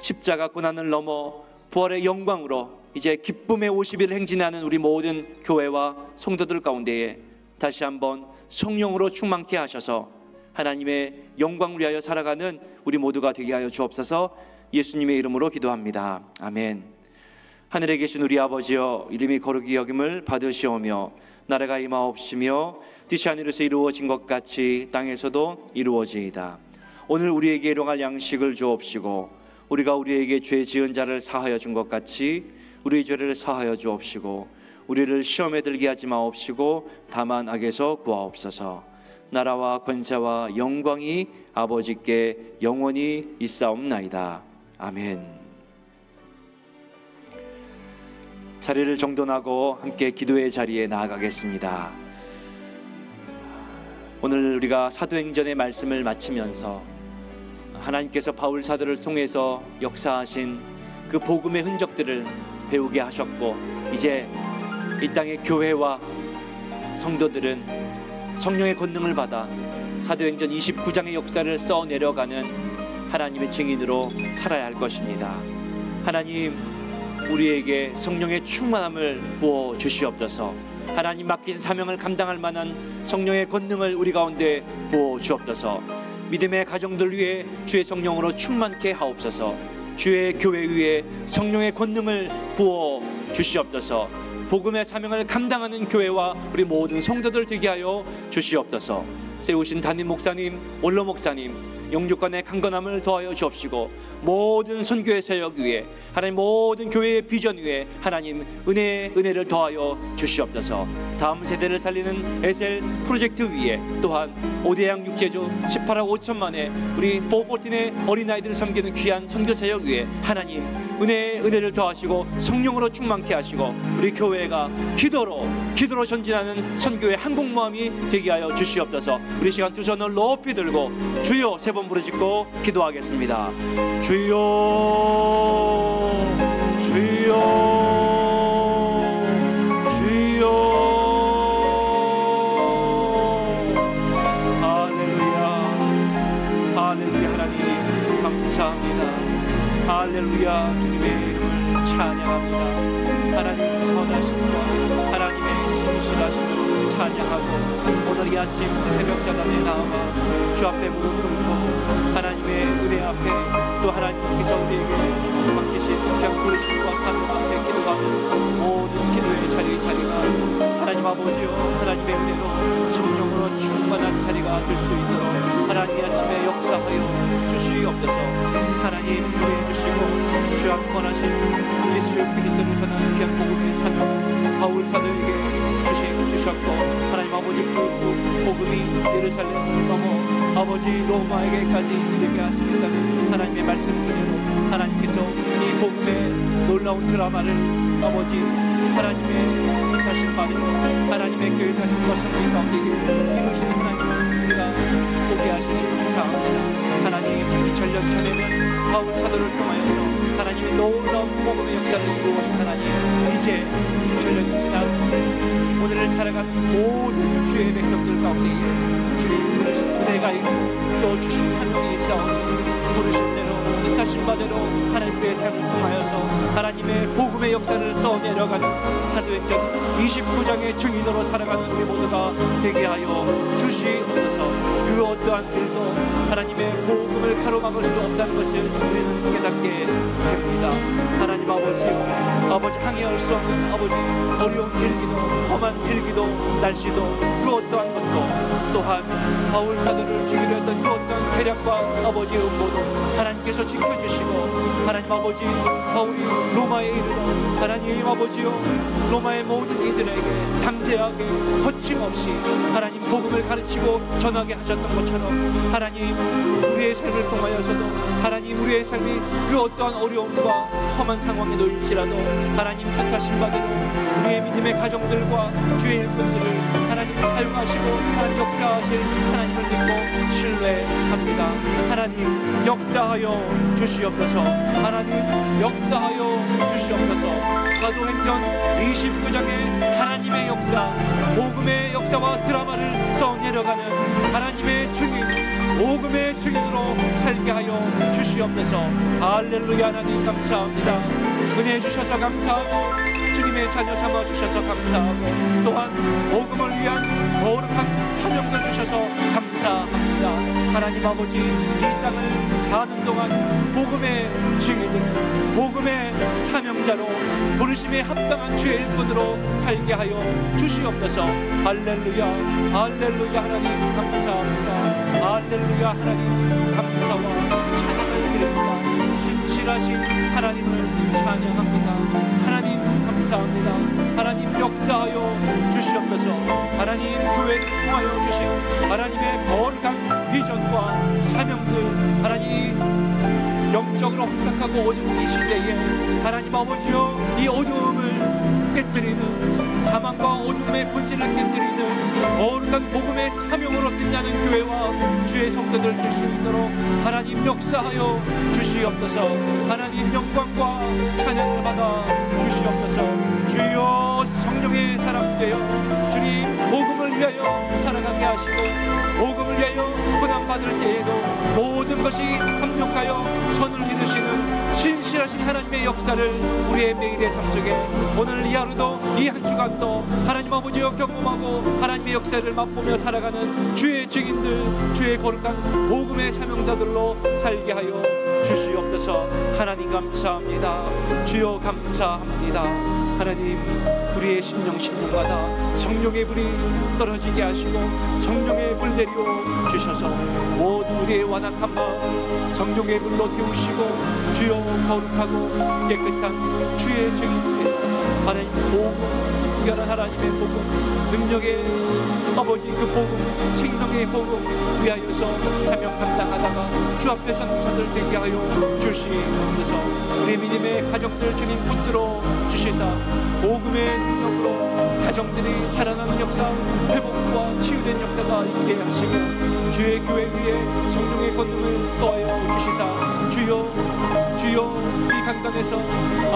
십자가 고난을 넘어 부활의 영광으로 이제 기쁨의 50일을 행진하는 우리 모든 교회와 성도들 가운데에 다시 한번 성령으로 충만케 하셔서 하나님의 영광을 위하여 살아가는 우리 모두가 되게 하여 주옵소서. 예수님의 이름으로 기도합니다. 아멘. 하늘에 계신 우리 아버지여, 이름이 거룩히 여김을 받으시오며 나라가 임하옵시며 뜻이 하늘에서 이루어진 것 같이 땅에서도 이루어지이다. 오늘 우리에게 일용할 양식을 주옵시고 우리가 우리에게 죄 지은 자를 사하여 준 것 같이 우리의 죄를 사하여 주옵시고 우리를 시험에 들게 하지 마옵시고 다만 악에서 구하옵소서. 나라와 권세와 영광이 아버지께 영원히 있사옵나이다. 아멘. 자리를 정돈하고 함께 기도의 자리에 나아가겠습니다. 오늘 우리가 사도행전의 말씀을 마치면서 하나님께서 바울 사도를 통해서 역사하신 그 복음의 흔적들을 배우게 하셨고 이제 이 땅의 교회와 성도들은 성령의 권능을 받아 사도행전 29장의 역사를 써내려가는 하나님의 증인으로 살아야 할 것입니다. 하나님, 우리에게 성령의 충만함을 부어 주시옵소서. 하나님 맡기신 사명을 감당할 만한 성령의 권능을 우리 가운데 부어 주옵소서. 믿음의 가정들 위해 주의 성령으로 충만케 하옵소서. 주의 교회 위에 성령의 권능을 부어 주시옵소서. 복음의 사명을 감당하는 교회와 우리 모든 성도들 되게 하여 주시옵소서. 세우신 담임 목사님, 원로 목사님, 영주권의 강건함을 더하여 주옵시고 모든 선교의 세력 위에 하나님, 모든 교회의 비전 위에 하나님 은혜를 더하여 주시옵소서. 다음 세대를 살리는 에셀 프로젝트 위에 또한 오대양 육제주 18억 5천만의 우리 414의 어린아이들을 섬기는 귀한 선교 세력 위에 하나님 은혜를 더하시고 성령으로 충만케 하시고 우리 교회가 기도로 전진하는 선교의 항공모함이 되게 하여 주시옵소서. 우리 시간 두 손을 높이 들고 주여 세 번 부르짖고 기도하겠습니다. 주여 할렐루야 하나님 감사합니다. 할렐루야 주님의 이름을 찬양합니다. 하나님 선하심과 하나님의 신실하심을 찬양하고 오늘 이 아침 새벽 자단에 나와 주 앞에 무릎 꿇고 하나님의 은혜 앞에 또 하나님께서 우리에게 맡기신 귀한 부르심과 사명 앞에 기도하는 모든 기도의 자리가 하나님 아버지여 하나님의 은혜로 성령으로 충만한 자리가 될 수 있도록 하나님의 아침에 역사하여 주시옵소서. 하나님 은혜 주시고 주 앞 권하신 예수 그리스도를 전하는 귀한 복음의 사명을 바울 사도에게 주셨고 하나님 아버지 그 복음이 예루살렘을 넘어 아버지 로마에게까지 이르게 하시겠다는 하나님의 말씀 그대로 하나님께서 이 복음의 놀라운 드라마를 아버지 하나님의 뜻하신 바대로 하나님의 계획하심과 성령 가운데 이루시는 하나님을 우리가 보게 하시니 감사합니다. 하나님 2000년 전에는 바울 사도를 통하여서 하나님의 놀라운 복음의 역사를 이루어오신 하나님, 이제 2000년이 지난 오늘을 살아가는 모든 주의 백성들 가운데 주님 부르신 은혜가 있고 또 주신 사명이 있어 부르신 대로 뜻하신 바대로 하나님의 삶을 통하여서 하나님의 복음의 역사를 써내려가는 사도행전 29장의 증인으로 살아가는 우리 모두가 되게 하여 주시옵소서. 그 어떠한 일도 하나님의 복음을 가로막을 수 없다는 것을 우리는 깨닫게 됩니다. 하나님 아버지 항해할 수 없는 아버지 어려운 일기도 험한 일기도 날씨도 그 어떠한 것도 또한 바울 사도를 죽이려 했던 그 어떠한 계략과 아버지의 음모도 하나님께서 지켜주시고 하나님 아버지 바울이 로마에 이르러 하나님 아버지요 로마의 모든 이들에게 담대하게 거침없이 하나님 복음을 가르치고 전하게 하셨던 것처럼 하나님 우리의 삶을 통하여서도 하나님 우리의 삶이 그 어떠한 어려움과 험한 상황에 놓일지라도 하나님 뜻하신 바대로 우리의 믿음의 가정들과 주의 일꾼들을 하나님 사용하시고 하나님 역사하실 하나님을 믿고 신뢰합니다. 하나님 역사하여 주시옵소서. 하나님 역사하여 주시옵소서. 사도행전 29장의 하나님의 역사, 복음의 역사와 드라마를 써내려가는 하나님의 증인, 복음의 증인으로 살게 하여 주시옵소서. 할렐루야. 하나님 감사합니다. 은혜 주셔서 감사하고 주님의 자녀 삼아 주셔서 감사하고 또한 복음을 위한 거룩한 사명도 주셔서 감사합니다. 하나님 아버지 이 땅을 사는 동안 복음의 증인으로 복음의 사명자로 부르심에 합당한 주의 일꾼으로 살게 하여 주시옵소서. 할렐루야. 할렐루야. 하나님 감사합니다. 할렐루야. 하나님 감사와 찬양을 드립니다. 신실하신 하나님을 찬양합니다. 하나님 감사합니다. 하나님 역사하여 주시옵소서. 하나님 교회를 통하여 주신 하나님의 거룩한 비전과 사명들 하나님 영적으로 혼탁하고 어두운 이 시대에 하나님 아버지여 이 어두움을 깨뜨리는 사망과 어둠의 본질을 깨뜨리는 거룩한 복음의 사명으로 빛나는 교회와 주의 성도들 될 수 있도록 하나님 역사하여 주시옵소서. 하나님 영광과 찬양을 받아 주시옵소서. 주여 성령의 사람 되어 주님 복음을 위하여 살아가게 하시고 복음을 위하여 고난받을 때에도 모든 것이 합력하여 선을 이루시는 신실하신 하나님의 역사를 우리의 매일의 삶 속에 오늘 이 하루도 이 한 주간도 하나님 아버지여 경험하고 하나님의 역사를 맛보며 살아가는 주의 증인들 주의 거룩한 복음의 사명자들로 살게 하여 주시옵소서. 하나님 감사합니다. 주여 감사합니다. 하나님 우리의 심령마다 성령의 불이 떨어지게 하시고 성령의 불 내려 주셔서 모든 우리의 완악한 마음 성령의 불로 태우시고 주여 거룩하고 깨끗한 주의 증인 되어 하나님 복음 순결한 하나님의 복음 능력의 아버지 그 복음 생명의 복음 위하여서 사명 감당하다가 주 앞에 서는 자들 되게 하여 주시옵소서. 우리 믿음의 가정들 주님 붙들어 주시사 복음의 능력으로 가정들이 살아나는 역사 회복과 치유된 역사가 있게 하시고 주의 교회 위에 성령의 권능을 더하여 주시사 주여 이 강단에서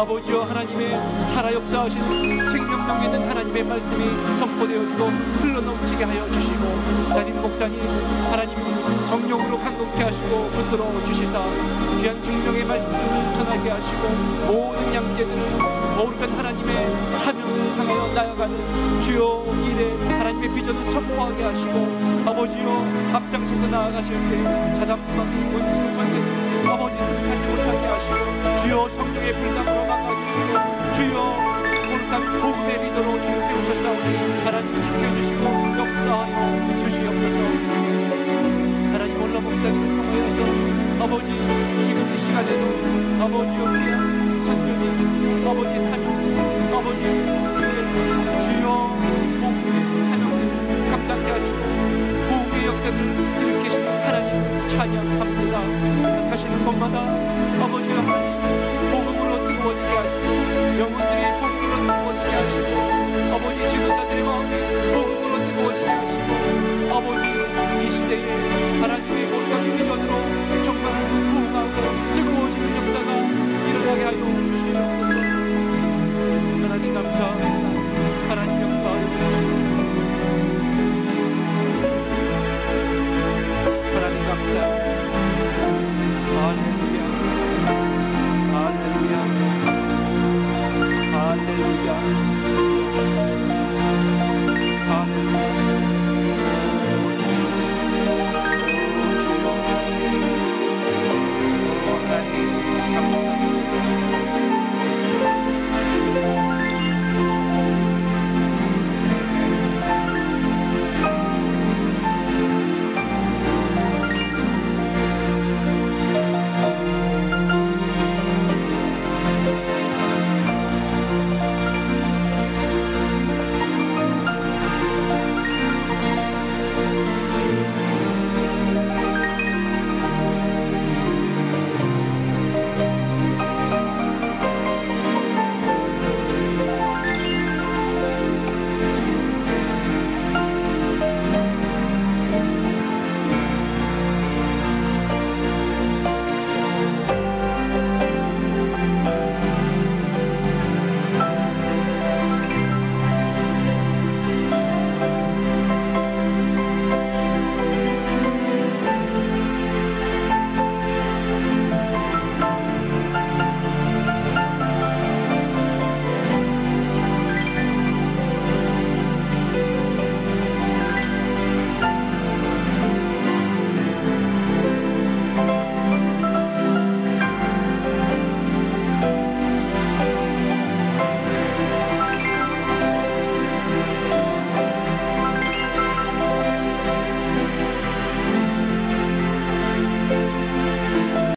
아버지여 하나님의 살아 역사하시는 생명력 있는 하나님의 말씀이 선포되어지고 흘러넘치게 하여 주시고 담임 목사님 하나님 성령으로 강건케 하시고 붙들어 주시사 귀한 생명의 말씀을 전하게 하시고 모든 양떼들을 거룩한 하나님의 사명을 향하여 나아가는 주여 일에 하나님의 비전을 선포하게 하시고 아버지여 앞장서서 나아가실 때 사단마귀 원수 권세들 아버지 뜻하지 못하게 하시고 주여 성령의 불담으로 막아주시고 주여 거룩한 복음의 리더로 주님 세우셨사오니 하나님 지켜주시고 역사하여 주시옵소서. 하나님 올라 목사님을 통하여서 아버지 지금 이 시간에도 아버지여 귀한 선교지 아버지 사명지 아버지 그의 주여 복음의 사명들을 감당케 하시고 복음의 역사를 일으키시는 하나님 찬양합니다. 가시는 곳마다 아버지가